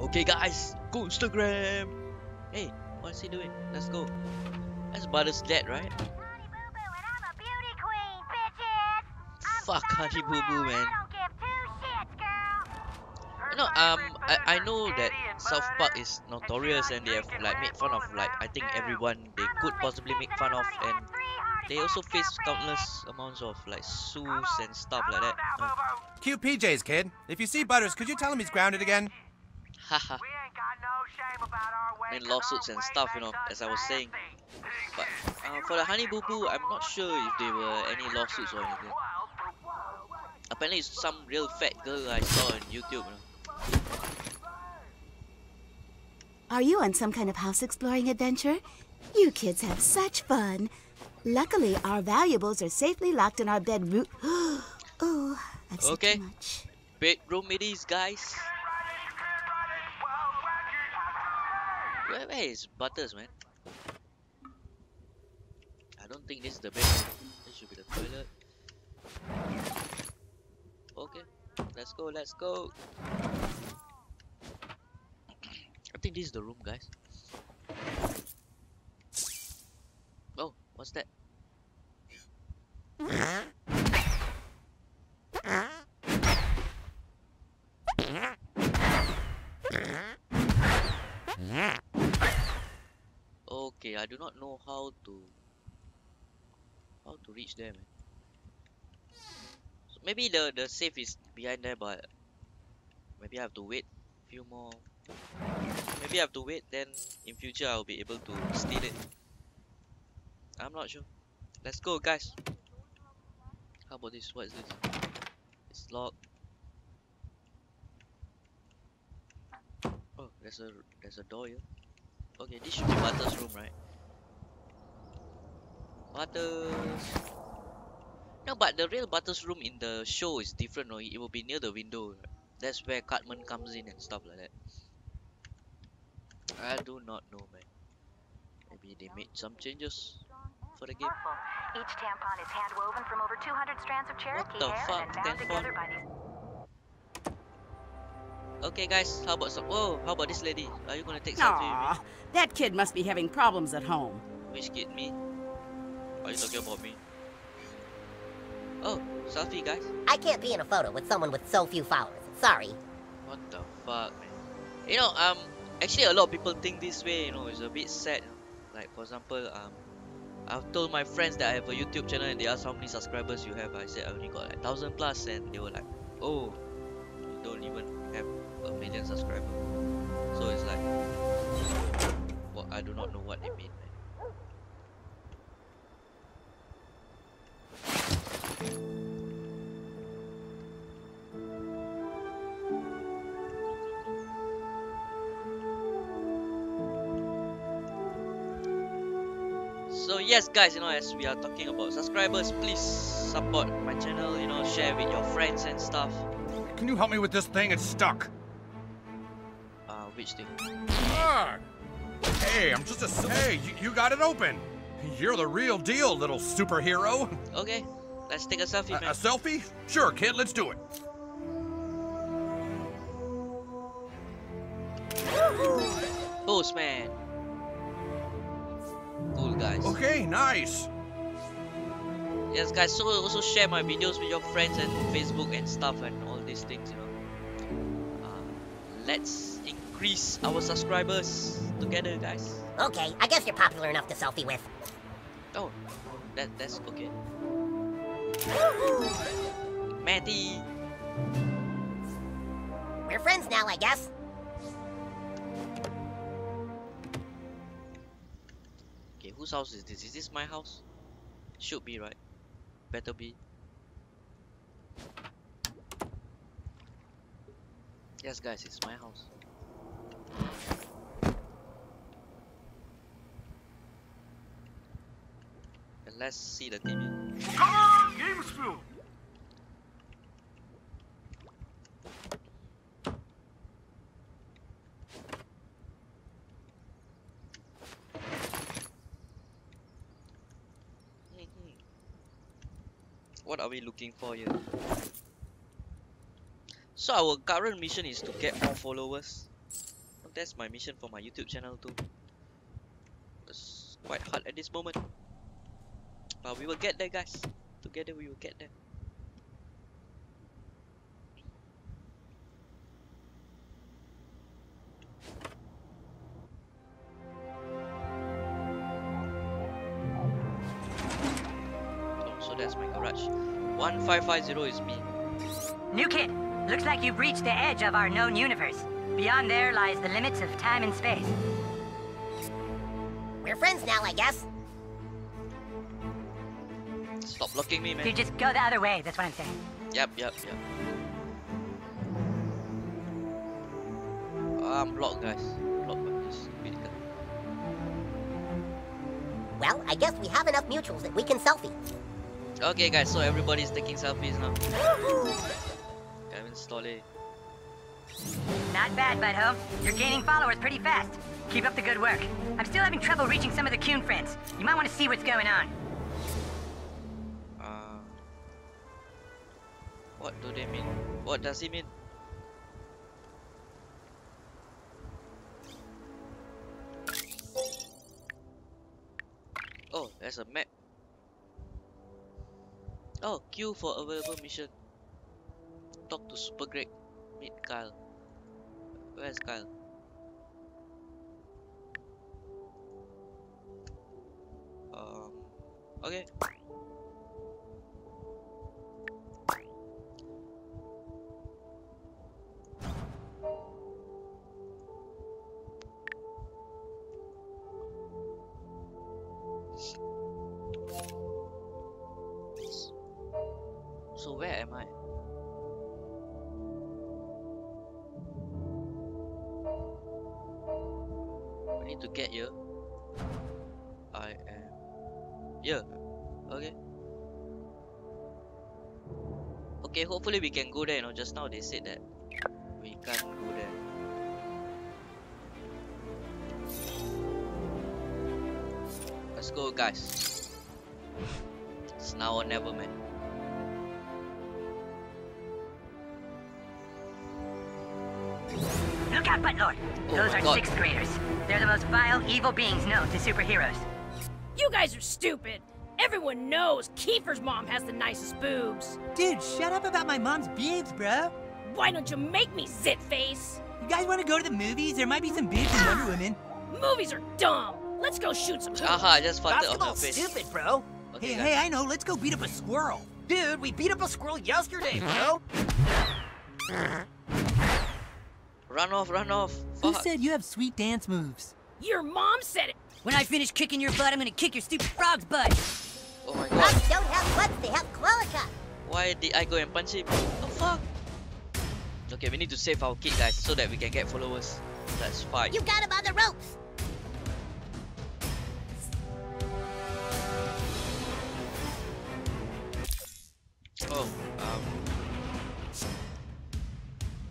Okay guys, Kunstagram. Hey, what's he doing? Let's go. That's Butters' dad, right? Honey Boo Boo, and I'm a beauty queen, bitches. Fuck Honey Boo Boo, man. You know, I know that South Park is notorious and they have like made fun of like I think everyone they could possibly make fun of, and they also face countless amounts of like sues and stuff like that. Cute PJs, kid. If you see Butters, could you tell him he's grounded again? Haha. And lawsuits and stuff, you know, as I was saying. But for the Honey Boo Boo, I'm not sure if there were any lawsuits or anything. Apparently, it's some real fat girl I saw on YouTube. You know. Are you on some kind of house exploring adventure? You kids have such fun. Luckily, our valuables are safely locked in our bedroom. Oh, I've seen too much. Bedroom it is, guys. Where is Butters, man? I don't think this is the bedroom. This should be the toilet. Okay, let's go, let's go. I think this is the room, guys. Oh, what's that? Okay, I do not know how to reach there, man. So maybe the safe is behind there, but maybe I have to wait a few more. Maybe I have to wait, then in future I'll be able to steal it. I'm not sure. Let's go, guys. How about this? What is this? It's locked. Oh, there's a door here. Okay, this should be Butters' room, right? Butters. No, but the real Butters' room in the show is different. No, it will be near the window. Right? That's where Cartman comes in and stuff like that. I do not know, man. Maybe they made some changes for the game. Each tampon is hand woven from over 200 strands of Cherokee hair and bound together by these. Okay, guys, how about some? Whoa, how about this lady? Are you gonna take something with me? That kid must be having problems at home. Which kid, me? Are you talking about me? Oh, selfie, guys. I can't be in a photo with someone with so few followers. Sorry. What the fuck, man? You know, actually, a lot of people think this way. You know, it's a bit sad. Like, for example, I've told my friends that I have a YouTube channel and they asked how many subscribers you have. I said I only got like 1,000 plus, and they were like, oh, you don't even have 1 million subscribers. So it's like, well, I do not know what they mean, man. So yes, guys, you know, as we are talking about subscribers, please support my channel, you know, share with your friends and stuff. Can you help me with this thing? It's stuck. Which thing? Hey, I'm just a... Hey, you got it open. You're the real deal, little superhero. Okay, let's take a selfie, man. A selfie? Sure, kid, let's do it. Postman. Cool, guys. Okay, nice. Yes, guys, so also share my videos with your friends and Facebook and stuff and all these things, you know. Let's increase our subscribers together, guys. Okay, I guess you're popular enough to selfie with. Oh, that's okay. Matty. We're friends now, I guess. Okay, whose house is this? Is this my house? Should be, right? Better be. Yes, guys, it's my house. And let's see the TV. Come on, Gamesville! What are we looking for here? So our current mission is to get more followers. that's my mission for my YouTube channel too. It's quite hard at this moment, but we will get there, guys. Together we will get there. Oh, so that's my garage. 1550 is me. New kid, looks like you've reached the edge of our known universe. Beyond there lies the limits of time and space. We're friends now, I guess. Stop looking me, man. You just go the other way, that's what I'm saying. Yep. I'm blocked, guys. Blocked by this vehicle. Well, I guess we have enough mutuals that we can selfie. Okay, guys, so everybody's taking selfies now. I'm installing. Not bad, Butthole. You're gaining followers pretty fast. Keep up the good work. I'm still having trouble reaching some of the Coon friends. You might want to see what's going on. What do they mean? What does he mean? Oh, there's a map. Oh, queue for available mission. Talk to Super Greg. Meet Kyle. Where's Kyle? Okay. So where am I? We need to get here. I am here. Okay. Okay, hopefully we can go there, you know. Just now they said that we can't go there. Let's go, guys. It's now or never, man. Look out, Buttlord! Those are 6th graders. They're the most vile, evil beings known to superheroes. You guys are stupid! Everyone knows Kiefer's mom has the nicest boobs! Dude, shut up about my mom's boobs, bro! Why don't you make me, zit-face? You guys wanna go to the movies? There might be some boobs in Wonder Woman. Movies are dumb! Let's go shoot some hoops! Aha, just fucked up her face. Stupid, bro! Okay, hey, I know, let's go beat up a squirrel! Dude, we beat up a squirrel yesterday, bro! Run off, run off. Fuck. Who said you have sweet dance moves? Your mom said it. When I finish kicking your butt, I'm gonna kick your stupid frog's butt. Oh my god. Frogs don't have butts, they have qualica. Why did I go and punch him? Oh fuck. Okay, we need to save our kid, guys, so that we can get followers. Let's fight. You got him on the ropes. Oh,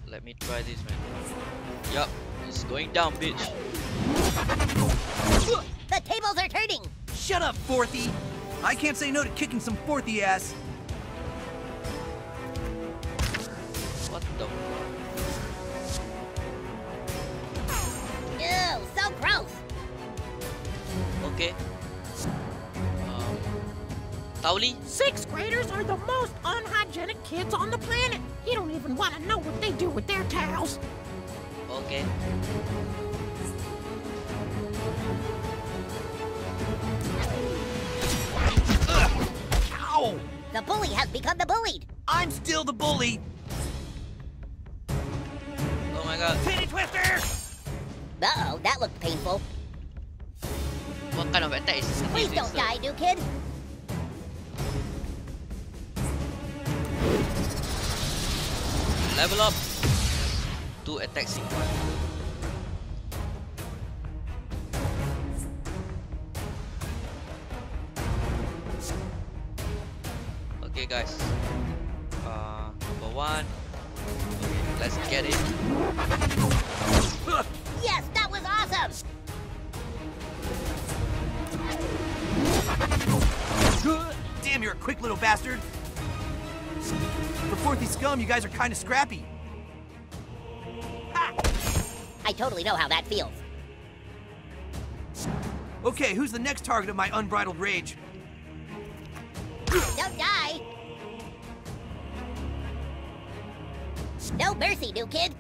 let me try this, man. Yup, it's going down, bitch. The tables are turning! Shut up, Forthy! I can't say no to kicking some Forthy ass. What the? Ew, so gross! Okay. Tauli? 6th graders are the most unhygienic kids on the planet. You don't even want to know what they do with their towels. Okay. Ow! The bully has become the bullied. I'm still the bully. Oh my god. Titty twister! Uh-oh, that looked painful. What kind of attack is this? Please don't die, new kid. Level up. 2 attacks in one. Okay, guys. Number 1. Okay, let's get it. Yes, that was awesome. Damn, you're a quick little bastard. For Forthy scum, you guys are kind of scrappy. Ha! I totally know how that feels. Okay, who's the next target of my unbridled rage? Don't die! No mercy, new kid!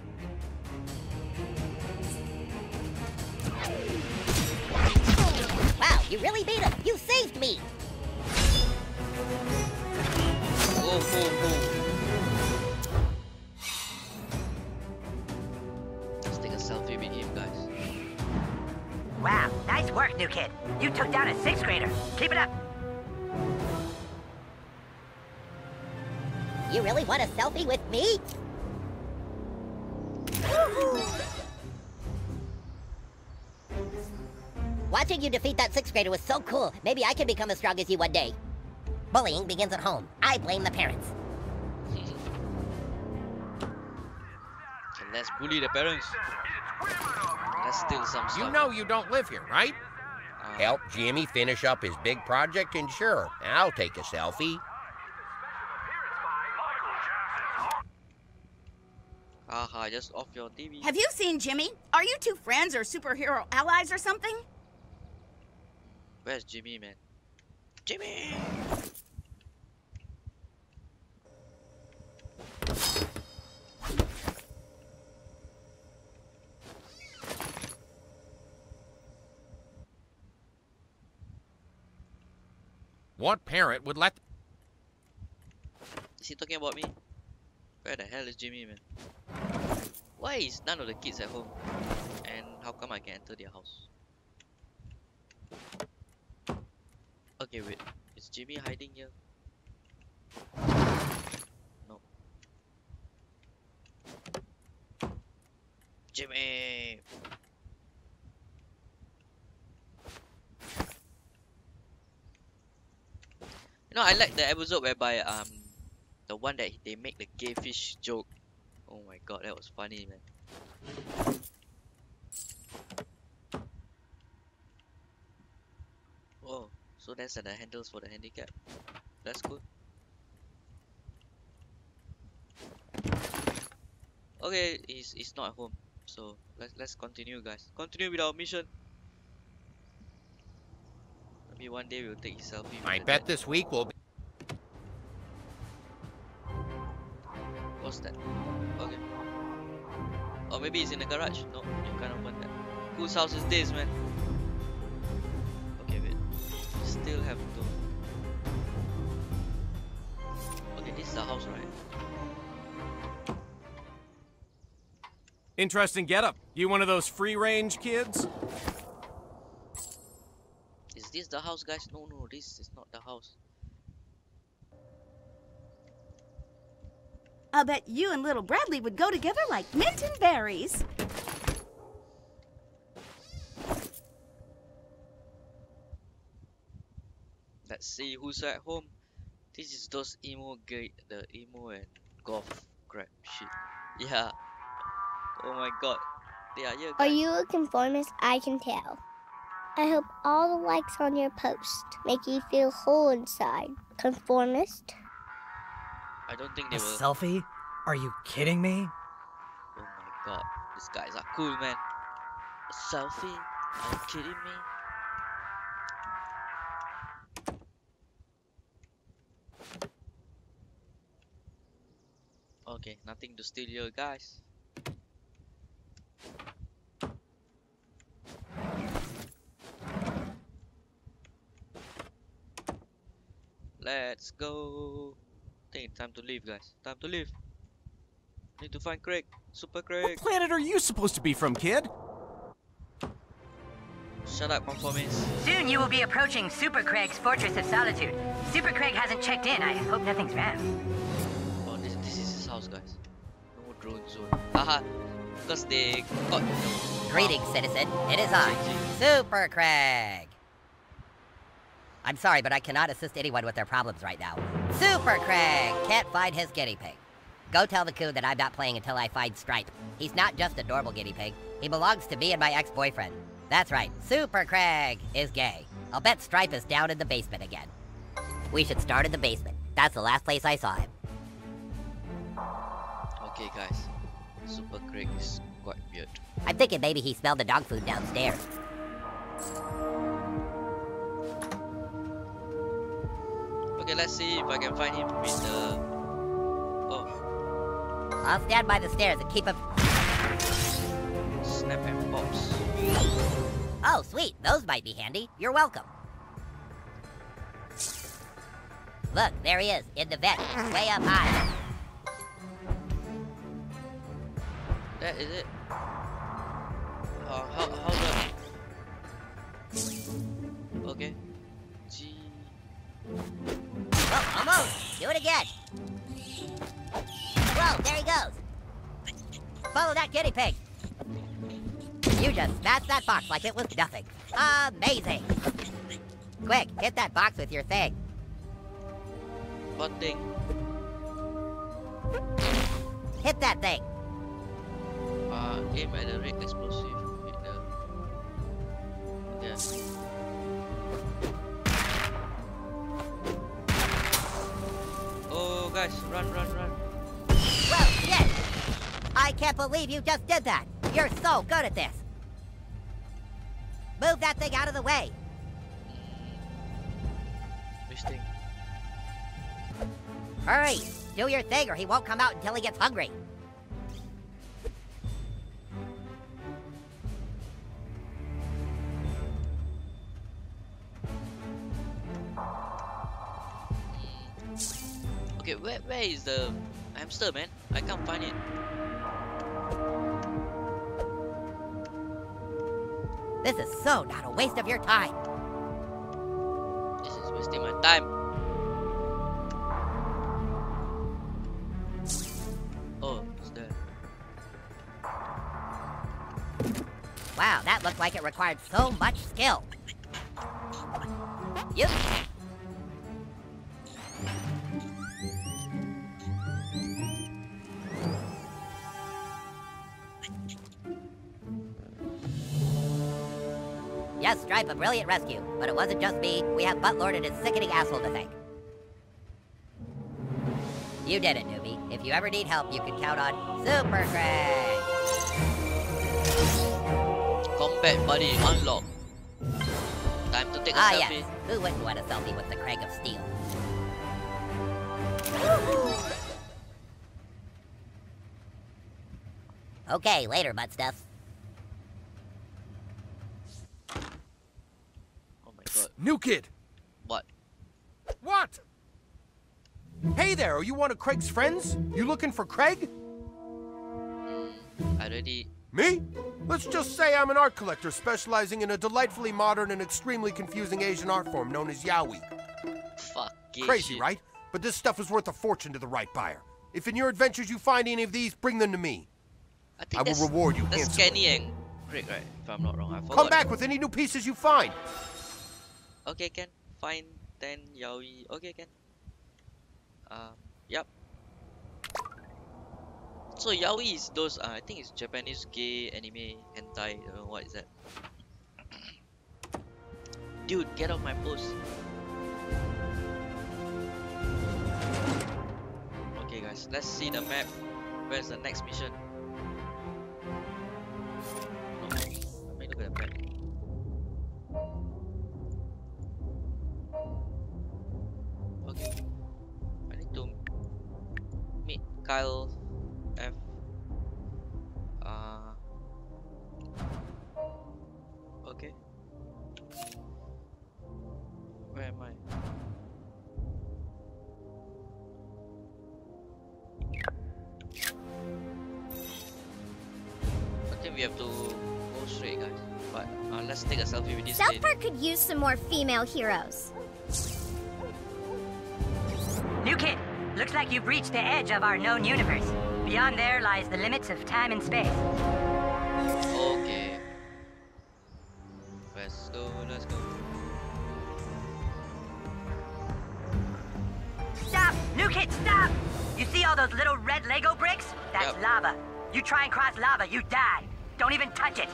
Wow, you really beat him! You saved me! Whoa, whoa, whoa. This thing is South 3B game, guys. Wow, nice work, new kid. You took down a 6th grader. Keep it up! You really want a selfie with me? Watching you defeat that 6th grader was so cool. Maybe I can become as strong as you one day. Bullying begins at home. I blame the parents. And let's bully the parents. That's still some stuff. You know you don't live here, right? Help Jimmy finish up his big project, and sure, I'll take a selfie. Aha, just off your TV. Have you seen Jimmy? Are you two friends or superhero allies or something? Where's Jimmy, man? Jimmy! What parent would let... Is he talking about me? Where the hell is Jimmy, man? Why is none of the kids at home? And how come I can enter their house? Okay, wait. Is Jimmy hiding here? No. Jimmy! You know, I like the episode whereby the one that they make the gay fish joke. Oh my god, that was funny, man. Oh, so that's the handles for the handicap. That's cool. Okay, he's not at home. So let's continue, guys. Continue with our mission. Maybe one day we'll take his selfie. I bet this week will be... What's that? Okay. Or maybe it's in the garage. No, you can't open that. Whose house is this, man? Okay, wait. We still have to. Okay, this is the house, right? Interesting getup. You one of those free-range kids? Is this the house, guys? No, no, this is not the house. I'll bet you and little Bradley would go together like mint and berries. Let's see who's at home. This is those emo gate, the emo and goth crap shit. Yeah. Oh my god. They are here. Guys. Are you a conformist? I can tell. I hope all the likes on your post make you feel whole inside. Conformist. I don't think they will. Selfie? Are you kidding me? Oh my god, these guys are cool, man. A selfie? Are you kidding me? Okay, nothing to steal here, guys. Let's go. Time to leave, guys. Time to leave. Need to find Craig. Super Craig. What planet are you supposed to be from, kid? Shut up, conformist. Soon you will be approaching Super Craig's Fortress of Solitude. Super Craig hasn't checked in. I hope nothing's wrong. Oh, this is his house, guys. No drone zone. Haha. Because they got... Greetings, citizen. It is I, Super Craig. I'm sorry, but I cannot assist anyone with their problems right now. Super Craig can't find his guinea pig. Go tell the Coon that I'm not playing until I find Stripe. He's not just a normal guinea pig. He belongs to me and my ex-boyfriend. That's right, Super Craig is gay. I'll bet Stripe is down in the basement again. We should start in the basement. That's the last place I saw him. Okay, guys. Super Craig is quite weird. I'm thinking maybe he smelled the dog food downstairs. Okay, let's see if I can find him with the... Oh. I'll stand by the stairs and keep him... Snap and pops. Oh, sweet. Those might be handy. You're welcome. Look, there he is, in the vent, way up high. That is it. Hold on. Okay. G. Oh, almost! Do it again! Whoa, there he goes! Follow that guinea pig! You just smashed that box like it was nothing. Amazing! Quick, hit that box with your thing. What thing? Hit that thing! Aim at the red explosive. Hit the... Yeah. Oh, guys, run. Well, shit! I can't believe you just did that! You're so good at this! Move that thing out of the way! Which thing? Hurry! Do your thing or he won't come out until he gets hungry. Okay, where is the hamster, man? I can't find it. This is so not a waste of your time. This is wasting my time. Wow, that looked like it required so much skill. Yep. Yes, Stripe, a brilliant rescue. But it wasn't just me. We have Buttlord and his sickening asshole to thank. You did it, newbie. If you ever need help, you can count on Super Craig. Combat buddy unlocked. Time to take a selfie. Yes. Who wouldn't want a selfie with the Craig of Steel? Okay, later, butt stuff. Oh my god. New kid! What? What? Hey there, are you one of Craig's friends? You looking for Craig? I already... Me? Let's just say I'm an art collector specializing in a delightfully modern and extremely confusing Asian art form known as Yaoi. Fuck. Crazy, right? But this stuff is worth a fortune to the right buyer. If in your adventures you find any of these, bring them to me. I will reward you handsomely. That's Kenny and Craig, right? If I'm not wrong, I forgot. Come back with any new pieces you find. Okay, Ken. Find 10 Yaoi. Okay, Ken. Yep. So Yaoi is those, I think it's Japanese gay anime, hentai, I don't know what is that. Dude, get off my post. Okay guys, let's see the map. Where's the next mission? Oh, let me look at the map. Okay. I need to meet Kyle. F. Okay. Where am I? Okay, we have to go straight, guys. But let's take a selfie with this. South Park could use some more female heroes. New kid, looks like you've reached the edge of our known universe. Beyond there lies the limits of time and space. Okay. Let's go, let's go. Stop! New kid, stop! You see all those little red Lego bricks? That's lava. You try and cross lava, you die. Don't even touch it.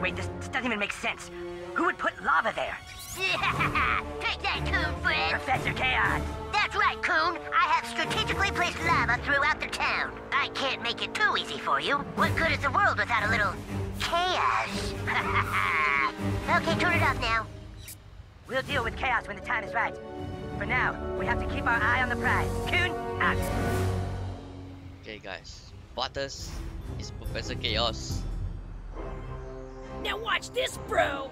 Wait, this doesn't even make sense. Who would put lava there? Take that, Coon, friend! Professor Chaos! That's right, Coon! I have strategically placed lava throughout the town. I can't make it too easy for you. What good is the world without a little Chaos. Okay, turn it off now. We'll deal with Chaos when the time is right. For now, we have to keep our eye on the prize. Coon, out. Okay, guys. Butters is Professor Chaos. Now watch this, bro!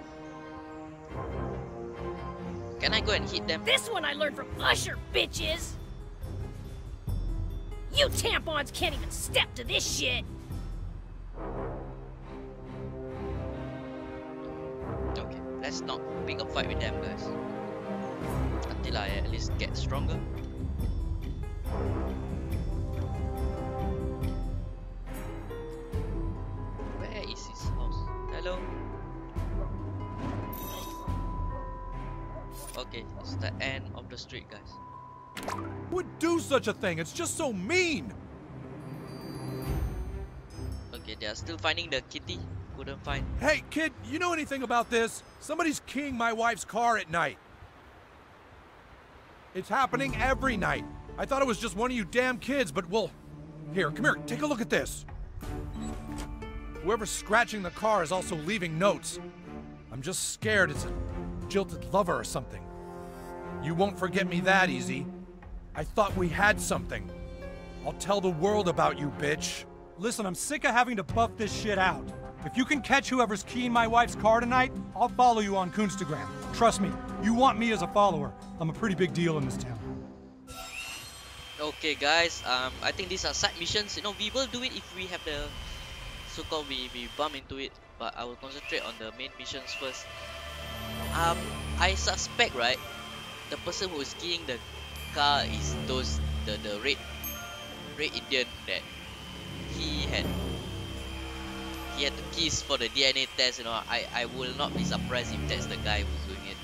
Can I go and hit them? This one I learned from Usher, bitches! You tampons can't even step to this shit! Okay, let's not pick a fight with them, guys. Until I at least get stronger. Where is his house? Hello? Okay, it's the end of the street, guys. Who would do such a thing? It's just so mean! Okay, they are still finding the kitty. Couldn't find. Hey, kid, you know anything about this? Somebody's keying my wife's car at night. It's happening every night. I thought it was just one of you damn kids, but well... Here, come here, take a look at this. Whoever's scratching the car is also leaving notes. I'm just scared it's a jilted lover or something. You won't forget me that easy. I thought we had something. I'll tell the world about you, bitch. Listen, I'm sick of having to buff this shit out. If you can catch whoever's keying my wife's car tonight, I'll follow you on Kunstagram. Trust me, you want me as a follower. I'm a pretty big deal in this town. Okay, guys, I think these are side missions. You know, we will do it if we have the so-called we bump into it. But I will concentrate on the main missions first. I suspect, right, the person who is keying the car is the red Indian that he had the keys for the DNA test. You know, I will not be surprised if that's the guy who's doing it.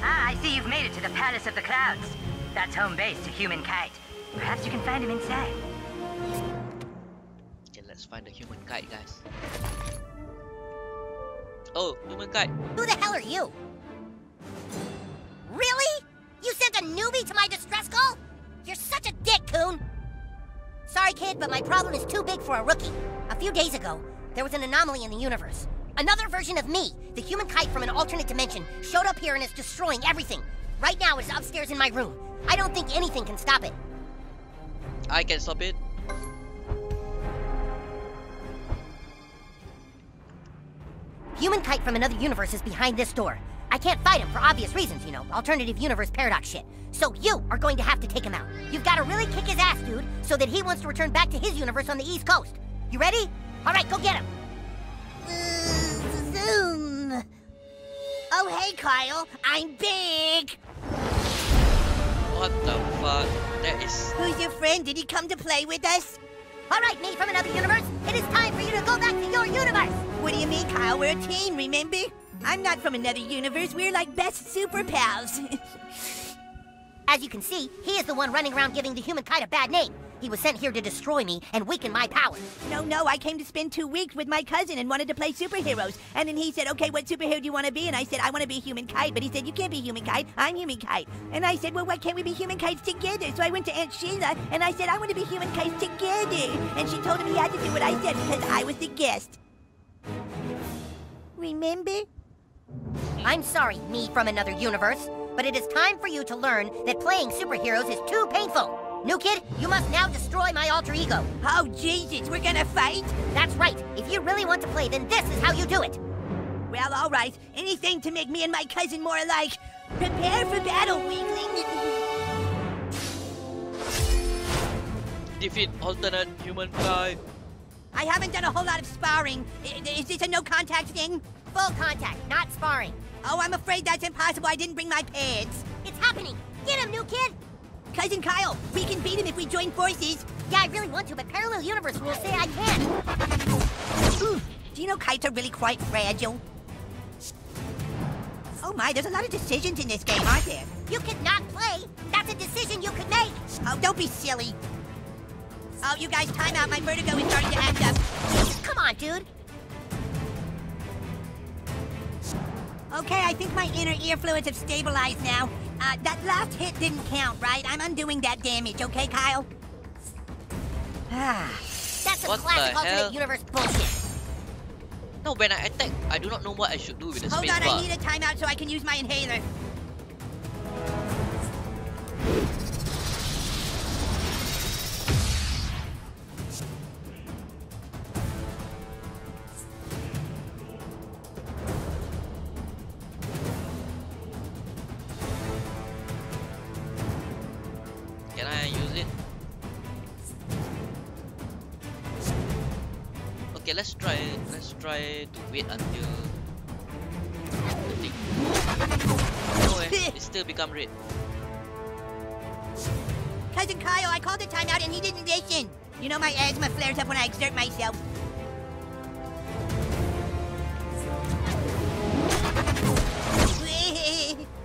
Ah, I see you've made it to the Palace of the Clouds. That's home base to Human Kite. Perhaps you can find him inside. Okay, let's find the Human Kite, guys. Oh, Human Kite. Who the hell are you? Really? You sent a newbie to my distress call? You're such a dick, Coon! Sorry, kid, but my problem is too big for a rookie. A few days ago, there was an anomaly in the universe. Another version of me, the Human Kite from an alternate dimension, showed up here and is destroying everything. Right now, it's upstairs in my room. I don't think anything can stop it. I can stop it. Human Kite from another universe is behind this door. I can't fight him for obvious reasons, you know, alternative universe paradox shit. So you are going to have to take him out. You've got to really kick his ass, dude, so that he wants to return back to his universe on the East Coast. You ready? All right, go get him. Zoom. Oh, hey, Kyle. I'm big. What the fuck? That is... Who's your friend? Did he come to play with us? All right, me from another universe. It is time for you to go back to your universe. What do you mean, Kyle? We're a team, remember? I'm not from another universe. We're like best super pals. As you can see, he is the one running around giving the Human Kite a bad name. He was sent here to destroy me and weaken my power. No, I came to spend 2 weeks with my cousin and wanted to play superheroes. And then he said, okay, what superhero do you want to be? And I said, I want to be Human Kite. But he said, you can't be Human Kite. I'm Human Kite. And I said, well, why can't we be Human Kites together? So I went to Aunt Sheila and I said, I want to be Human Kites together. And she told him he had to do what I said because I was the guest. Remember? I'm sorry, me from another universe, but it is time for you to learn that playing superheroes is too painful. New kid, you must now destroy my alter ego. Oh, Jesus, we're gonna fight? That's right. If you really want to play, then this is how you do it. Well, all right. Anything to make me and my cousin more alike. Prepare for battle, weakling. Defeat alternate human kite. I haven't done a whole lot of sparring. Is this a no-contact thing? Full contact, not sparring. Oh, I'm afraid that's impossible. I didn't bring my pads. It's happening. Get him, new kid. Cousin Kyle, we can beat him if we join forces. Yeah, I really want to, but parallel universe rules say I can't. Ooh. Do you know kites are really quite fragile? Oh my, there's a lot of decisions in this game, aren't there? You could not play. That's a decision you could make. Oh, don't be silly. Oh, you guys, time out. My vertigo is starting to act up. Come on, dude. Okay, I think my inner ear fluids have stabilized now. That last hit didn't count, right? I'm undoing that damage, okay, Kyle? That's some classic alternate universe bullshit. No, when I attack, I do not know what I should do with the space bar. Hold on, I need a timeout so I can use my inhaler. To wait until the thing. No, it still become red. Cousin Kyle, I called the timeout and he didn't listen. You know my asthma flares up when I exert myself.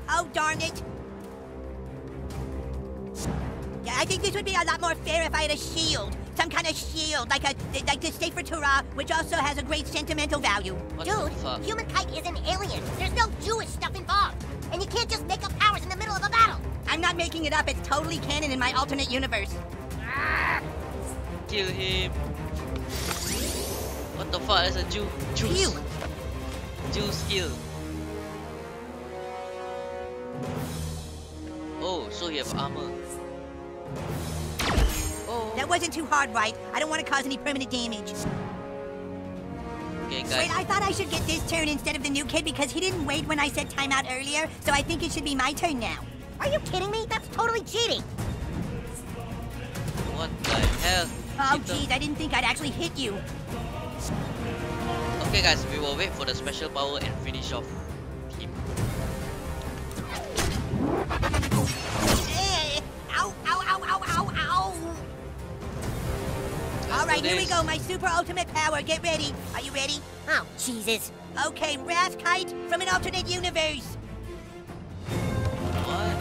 Oh, darn it. Yeah, I think this would be a lot more fair if I had a shield. Some kind of shield, like the Safer Torah, which also has a great sentimental value. What Dude, Human Kite is an alien. There's no Jewish stuff involved. And you can't just make up powers in the middle of a battle. I'm not making it up. It's totally canon in my alternate universe. Kill him. What the fuck? That's a Jew. Juice. Jew skill. Oh, so you have armor. That wasn't too hard, right? I don't want to cause any permanent damage. Okay, guys. Wait, I thought I should get this turn instead of the new kid because he didn't wait when I said timeout earlier, so I think it should be my turn now. Are you kidding me? That's totally cheating. What the hell? Oh, jeez, I didn't think I'd actually hit you. Okay, guys, we will wait for the special power and finish off him. Ow, ow, ow, ow, ow, ow. Alright, here we go, my super ultimate power. Get ready. Are you ready? Oh, Jesus. Okay, Wrath Kite from an alternate universe. What?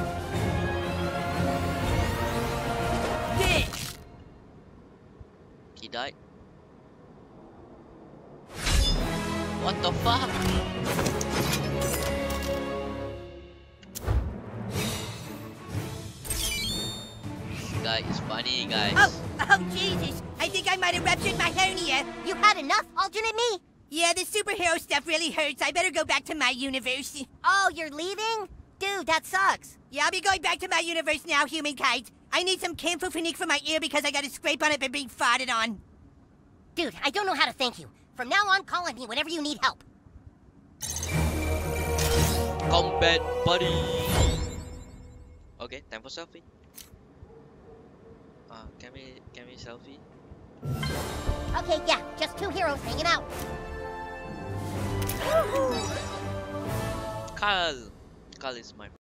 Bitch! He died. What the fuck? This guy is funny, guys. Oh, Jesus. I think I might have ruptured my hernia. You had enough, alternate me? Yeah, the superhero stuff really hurts. I better go back to my universe. Oh, you're leaving? Dude, that sucks. Yeah, I'll be going back to my universe now, Human Kite. I need some camphophonique for my ear because I got a scrape on it by being farted on. Dude, I don't know how to thank you. From now on, call on me whenever you need help. Combat buddy. Okay, time for selfie. Can we selfie? Okay, yeah, just two heroes hanging out. Kyle is my